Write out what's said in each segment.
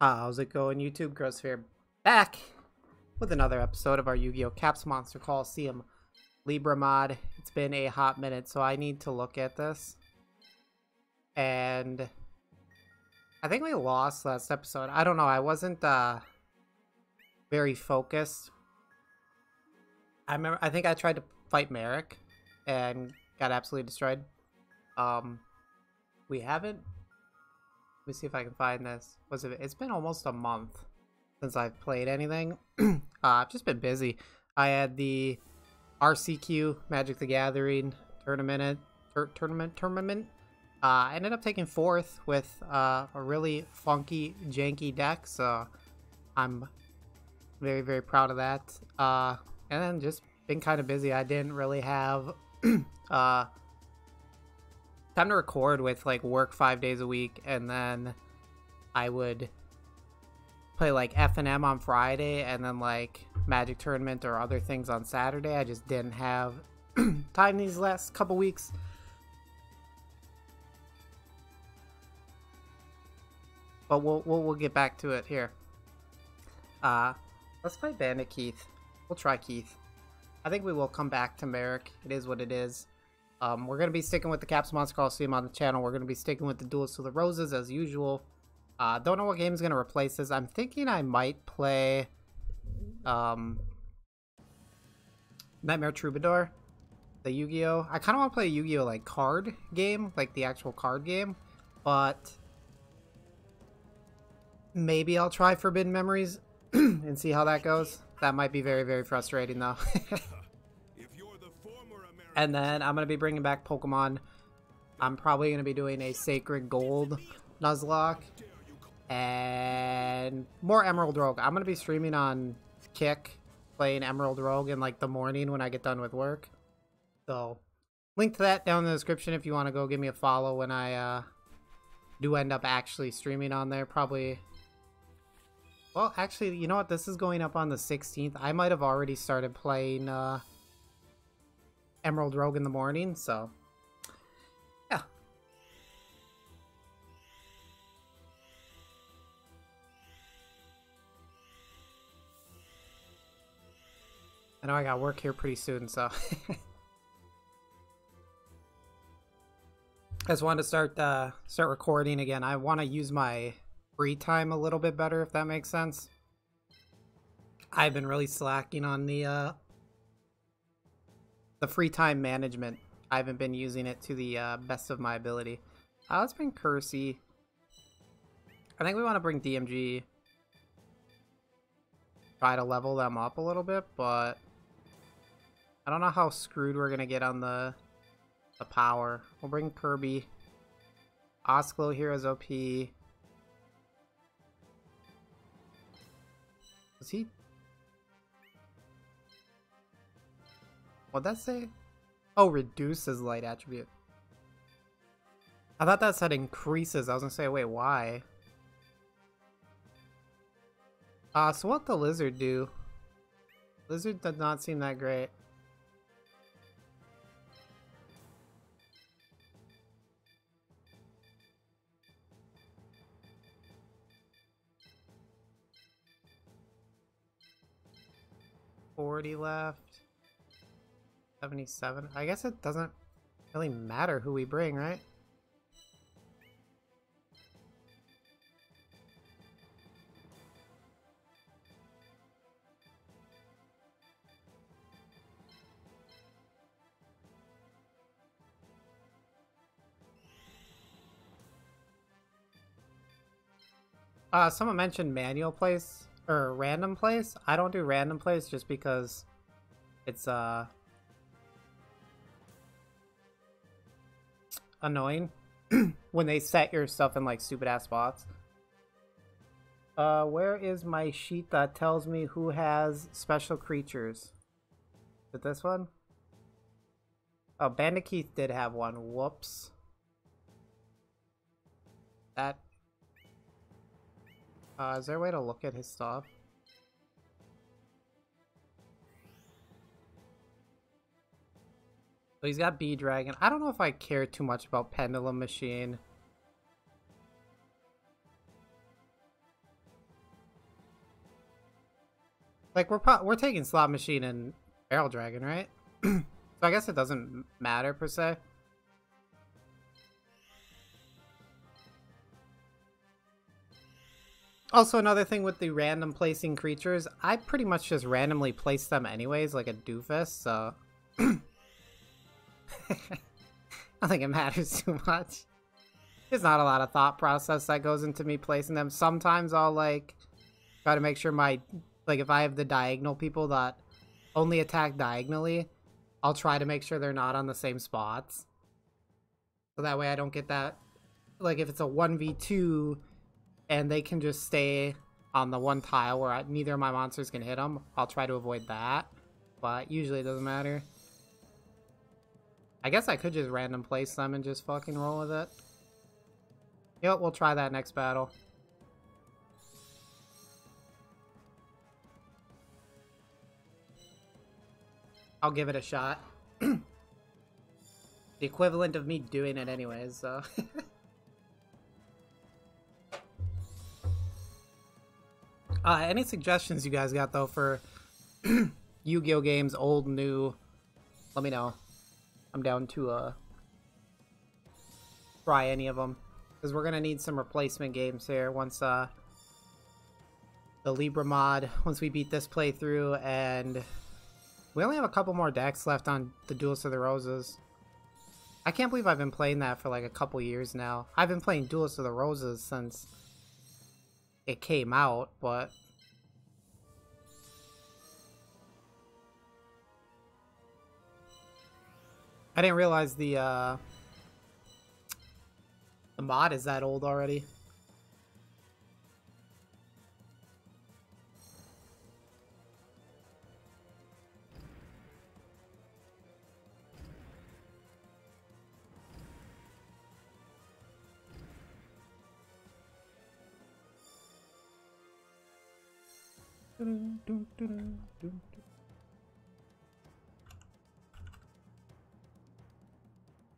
How's it going, YouTube? GrossFear back with another episode of our Yu-Gi-Oh! Capsule Monster Coliseum Libra Mod. It's been a hot minute, so I need to look at this. And I think we lost last episode. I don't know. I wasn't very focused. I think I tried to fight Merrick and got absolutely destroyed. We haven't. Let me see if I can find this. It's been almost a month since I've played anything. I've just been busy. I had the RCQ Magic the Gathering tournament. I ended up taking fourth with a really funky, janky deck, so I'm very, very proud of that. And then just been kind of busy. I didn't really have time to record with, like, work 5 days a week, and then I would play, like, FNM on Friday, and then, like, Magic Tournament or other things on Saturday. I just didn't have time these last couple weeks. But we'll get back to it here. Let's play Bandit Keith. We'll try Keith. I think we will come back to Merrick. It is what it is. We're going to be sticking with the Capsule Monster Coliseum on the channel. We're going to be sticking with the Duelist of the Roses as usual. Don't know what game is going to replace this. I'm thinking I might play Nightmare Troubadour, the Yu-Gi-Oh! I kind of want to play a Yu-Gi-Oh! Like card game, like the actual card game, but maybe I'll try Forbidden Memories and see how that goes. That might be very, very frustrating though. And then I'm going to be bringing back Pokemon. I'm probably going to be doing a Sacred Gold Nuzlocke and more Emerald Rogue. I'm going to be streaming on Kick, playing Emerald Rogue in like the morning when I get done with work. So link to that down in the description if you want to go give me a follow when I do end up actually streaming on there. Probably, well, actually, you know what? This is going up on the 16th. I might have already started playing Emerald Rogue in the morning, so yeah. I know I got work here pretty soon, so I just wanted to start recording again. I want to use my free time a little bit better, if that makes sense. I've been really slacking on the free time management. I haven't been using it to the best of my ability. Let's bring Cursey. I think we want to bring DMG. Try to level them up a little bit, but I don't know how screwed we're gonna get on the power. We'll bring Kirby. Osclo here is OP. Is he? What'd that say? Oh, reduces light attribute. I thought that said increases. I was gonna say, wait, why? So what the lizard do? Lizard does not seem that great. $40 left. 77. I guess it doesn't really matter who we bring, right? Someone mentioned manual plays or random plays. I don't do random plays just because it's annoying when they set your stuff in like stupid ass spots. Where is my sheet that tells me who has special creatures? Is it this one? Oh, Bandit Keith did have one. Whoops. That. Is there a way to look at his stuff? So he's got B Dragon. I don't know if I care too much about Pendulum Machine. Like, we're taking Slot Machine and Barrel Dragon, right? So I guess it doesn't matter, per se. Also, another thing with the random placing creatures, I pretty much just randomly place them anyways, like a doofus, so... I don't think it matters too much. There's not a lot of thought process that goes into me placing them. Sometimes I'll, like, try to make sure my... Like, if I have the diagonal people that only attack diagonally, I'll try to make sure they're not on the same spots. So that way I don't get that... Like, if it's a 1v2... and they can just stay on the one tile where neither of my monsters can hit them. I'll try to avoid that, but usually it doesn't matter. I guess I could just random place them and just fucking roll with it. Yep, we'll try that next battle. I'll give it a shot. The equivalent of me doing it anyways, so... Any suggestions you guys got, though, for Yu-Gi-Oh! Games, old, new, let me know. I'm down to, try any of them. Because we're going to need some replacement games here once, the Libra mod, once we beat this playthrough, and we only have a couple more decks left on the Duelist of the Roses. I can't believe I've been playing that for, like, a couple years now. I've been playing Duelist of the Roses since... it came out, but I didn't realize the mod is that old already.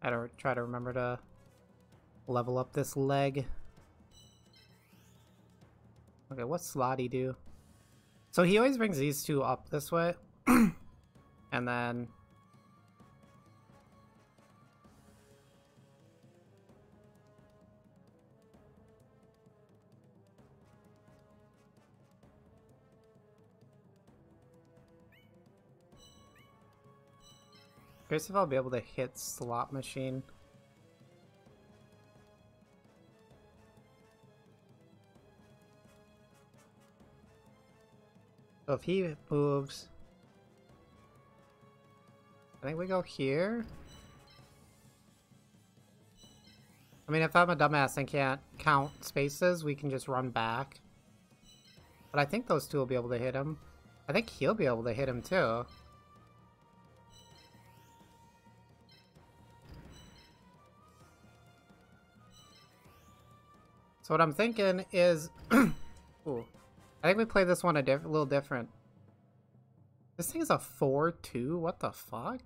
I don't try to remember to level up this leg. Okay, what's Slotty do? So he always brings these two up this way. And then... curious if I'll be able to hit Slot Machine. So if he moves, I think we go here. I mean, if I'm a dumbass and can't count spaces, we can just run back. But I think those two will be able to hit him. I think he'll be able to hit him too. So what I'm thinking is, ooh, I think we play this one a little different. This thing is a 4-2, what the fuck?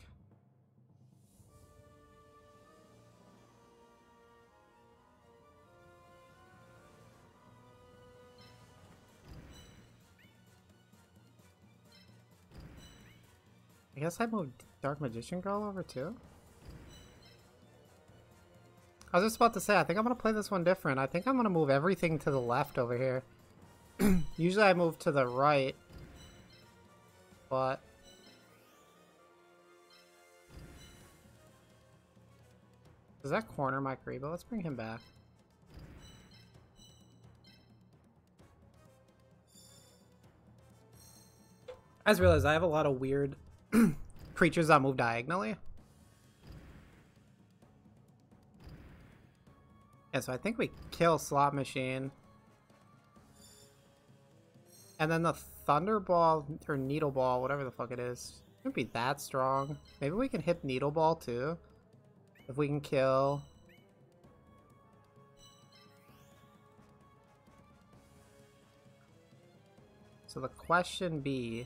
I guess I moved Dark Magician Girl over too? I was just about to say, I think I'm going to play this one different. I think I'm going to move everything to the left over here. Usually I move to the right. But... does that corner my Kuriboh? Let's bring him back. I just realized I have a lot of weird creatures that move diagonally. Yeah, so I think we kill Slot Machine. And then the Thunderball, or Needle Ball, whatever the fuck it is, shouldn't be that strong. Maybe we can hit Needle Ball too. If we can kill... so the question be...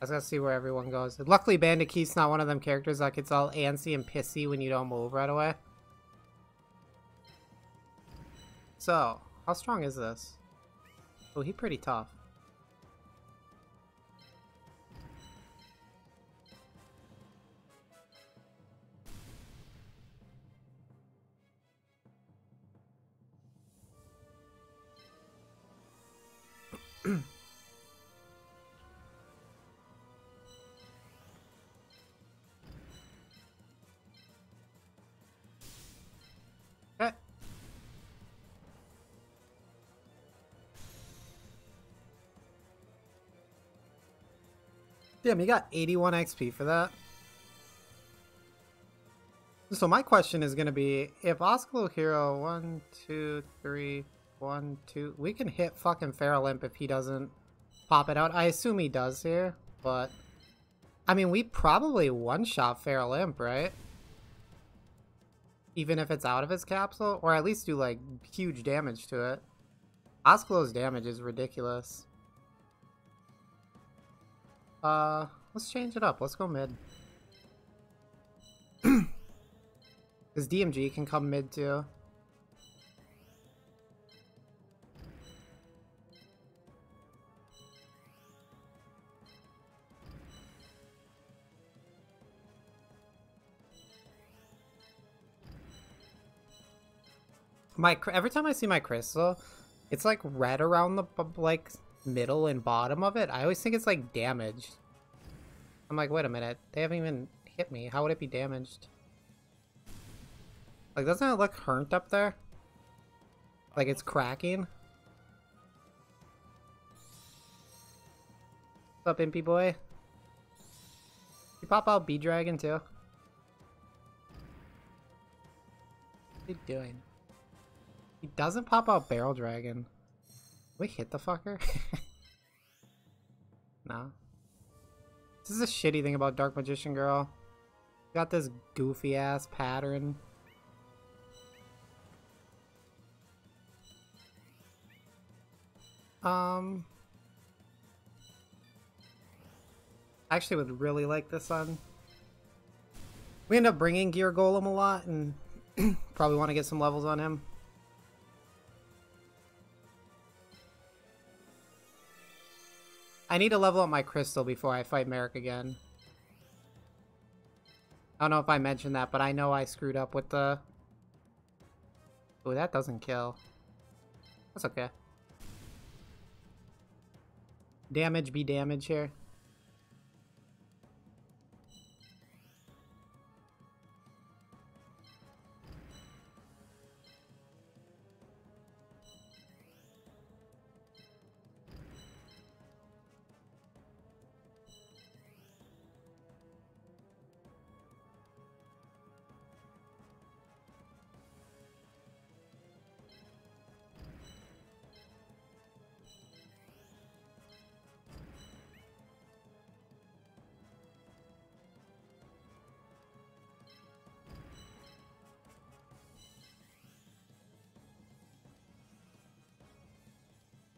I was gonna see where everyone goes. Luckily, Bandit Keith's not one of them characters that gets all antsy and pissy when you don't move right away. So, how strong is this? Oh, he's pretty tough. Damn, he got 81 XP for that. So my question is going to be, if Osclo Hero, 1, 2, 3, 1, 2... We can hit fucking Feral Imp if he doesn't pop it out. I assume he does here, but... I mean, we probably one-shot Feral Imp, right? Even if it's out of his capsule? Or at least do, like, huge damage to it. Osclo's damage is ridiculous. Let's change it up. Let's go mid. Because DMG can come mid too. Every time I see my crystal, it's like red around the like middle and bottom of it. I always think it's like damaged. I'm like, wait a minute, they haven't even hit me. How would it be damaged? Like, doesn't it look hurt up there? Like it's cracking? What's up, Impy Boy? You pop out B Dragon too? What are you doing? He doesn't pop out Barrel Dragon. We hit the fucker? No. This is a shitty thing about Dark Magician Girl. Got this goofy ass pattern. I actually would really like this one. We end up bringing Gear Golem a lot and probably want to get some levels on him. I need to level up my crystal before I fight Merrick again. I don't know if I mentioned that, but I know I screwed up with the... Ooh, that doesn't kill. That's okay. Damage be damage here.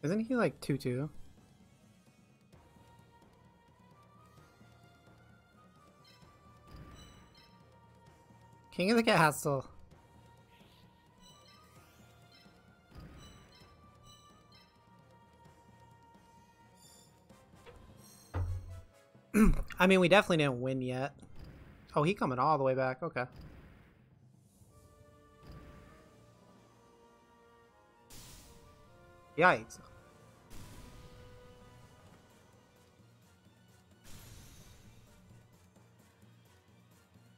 Isn't he like 2-2? King of the Castle. I mean, we definitely didn't win yet. Oh, he coming all the way back. Okay. Yikes.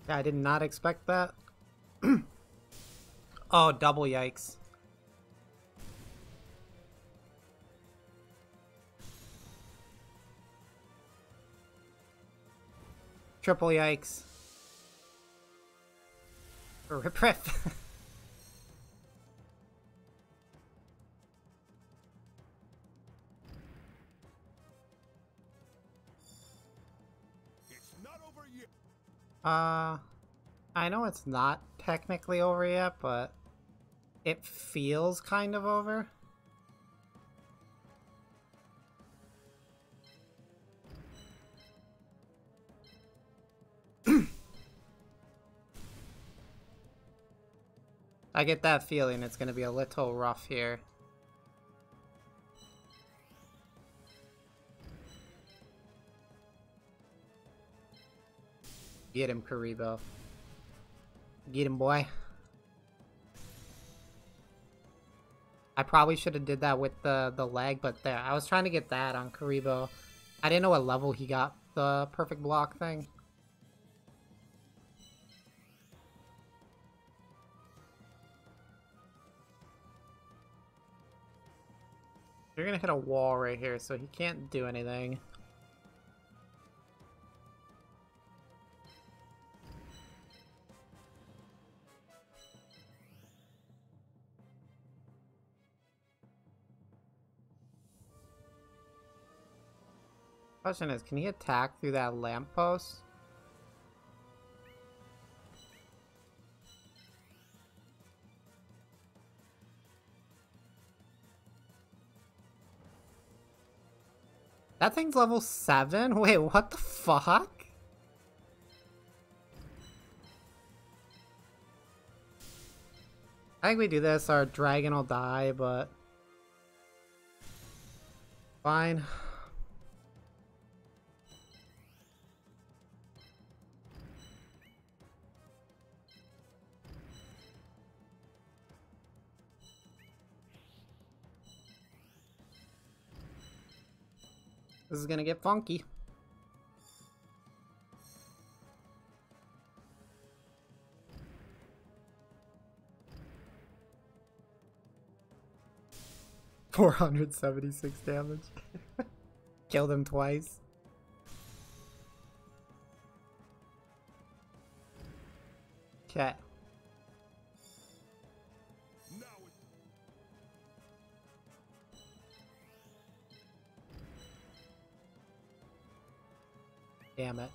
Yeah, I did not expect that. Oh, double yikes. Triple yikes. Rip rip. I know it's not technically over yet, but it feels kind of over. I get that feeling it's going to be a little rough here. Get him, Kuriboh. Get him, boy. I probably should have did that with the lag, but there. I was trying to get that on Kuriboh. I didn't know what level he got the perfect block thing. You're gonna hit a wall right here, so he can't do anything. Question is, can he attack through that lamppost? That thing's level 7? Wait, what the fuck? I think we do this, our dragon will die, but... fine. This is gonna get funky. $476 damage. Killed him twice. Okay. Damn it.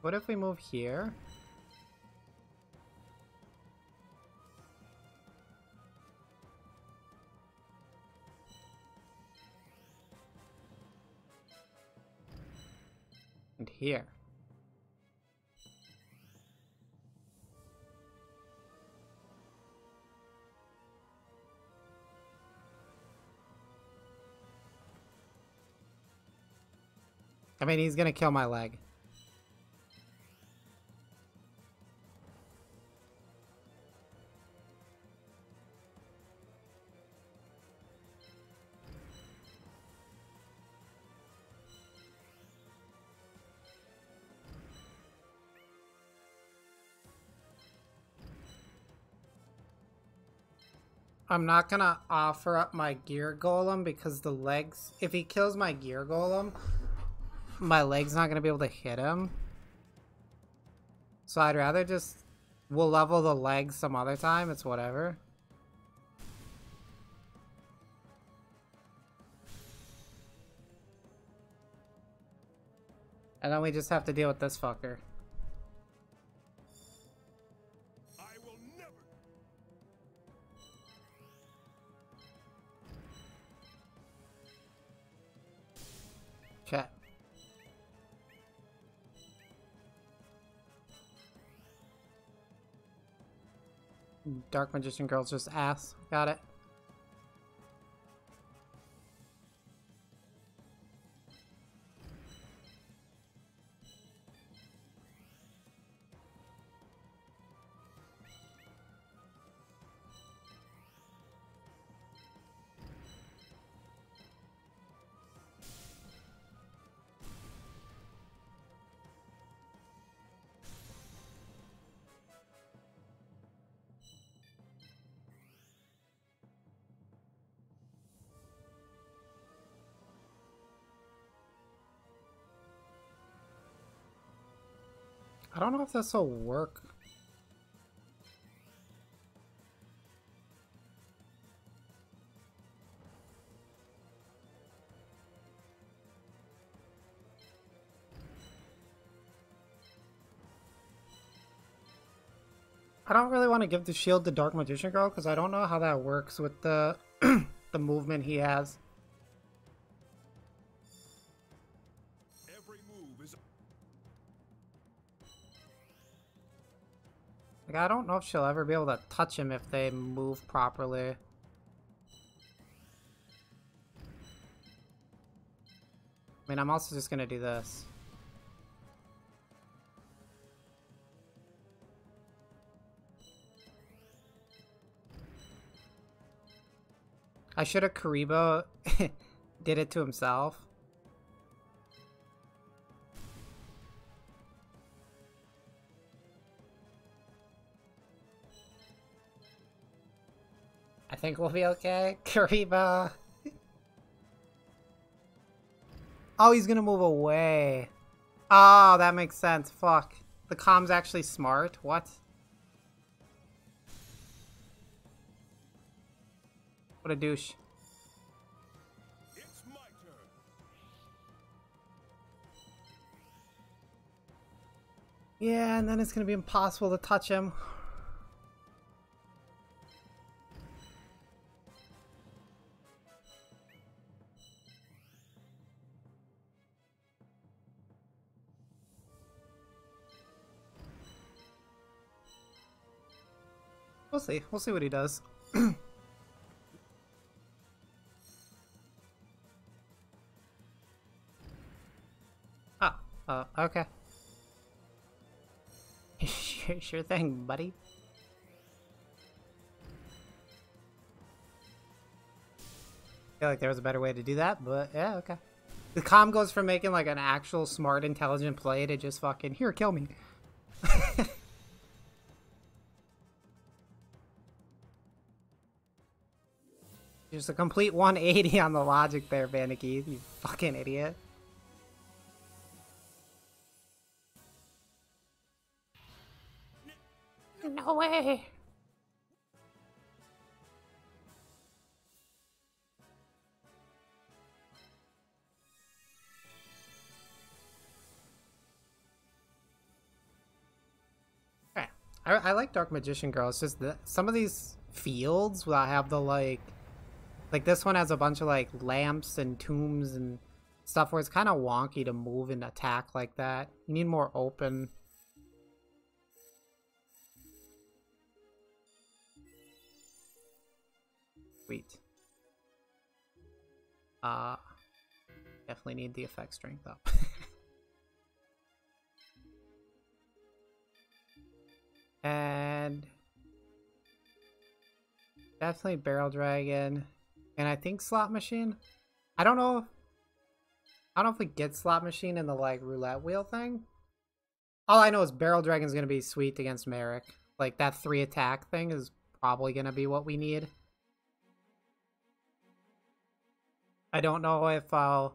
What if we move here? And here. I mean, he's gonna kill my leg. I'm not gonna offer up my Gear Golem because the legs... if he kills my Gear Golem... my leg's not gonna be able to hit him. So I'd rather just... we'll level the leg some other time, it's whatever. And then we just have to deal with this fucker. Okay. Dark Magician Girl's just ass. Got it. I don't know if this will work. I don't really want to give the shield to Dark Magician Girl because I don't know how that works with the the movement he has. Like, I don't know if she'll ever be able to touch him if they move properly. I mean, I'm also just gonna do this. I should have Kuriboh did it to himself. I think we'll be okay. Kuriboh! Oh, he's gonna move away. Oh, that makes sense. Fuck. The comm's actually smart. What? What a douche. It's my turn. Yeah, and then it's gonna be impossible to touch him. We'll see what he does. Ah, okay. Sure thing, buddy. I feel like there was a better way to do that, but yeah, okay. The comm goes from making like an actual smart, intelligent play to just fucking, here, kill me. Just a complete 180 on the logic there, Bandit Keith, you fucking idiot. No way! Alright, I like Dark Magician Girl, it's just that some of these fields will have the like this one has a bunch of like lamps and tombs and stuff where it's kind of wonky to move and attack like that. You need more open. Sweet. Definitely need the effect strength up. And definitely Barrel Dragon. And I think Slot Machine. I don't know if we get Slot Machine in the like roulette wheel thing. All I know is Barrel Dragon's gonna be sweet against Merrick. Like that 3 attack thing is probably gonna be what we need. I don't know if I'll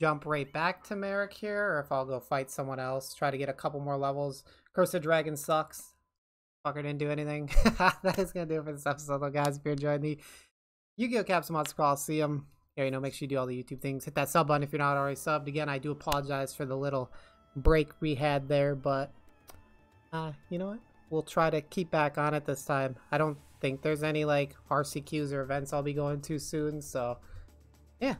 jump right back to Merrick here or if I'll go fight someone else, try to get a couple more levels. Cursed Dragon sucks. Fucker didn't do anything. That is gonna do it for this episode though, guys. If you're enjoying the Yu-Gi-Oh! Capsule Monster Coliseum. Yeah, you know, make sure you do all the YouTube things. Hit that sub button if you're not already subbed. Again, I do apologize for the little break we had there, but you know what? We'll try to keep back on it this time. I don't think there's any like RCQs or events I'll be going to soon, so yeah.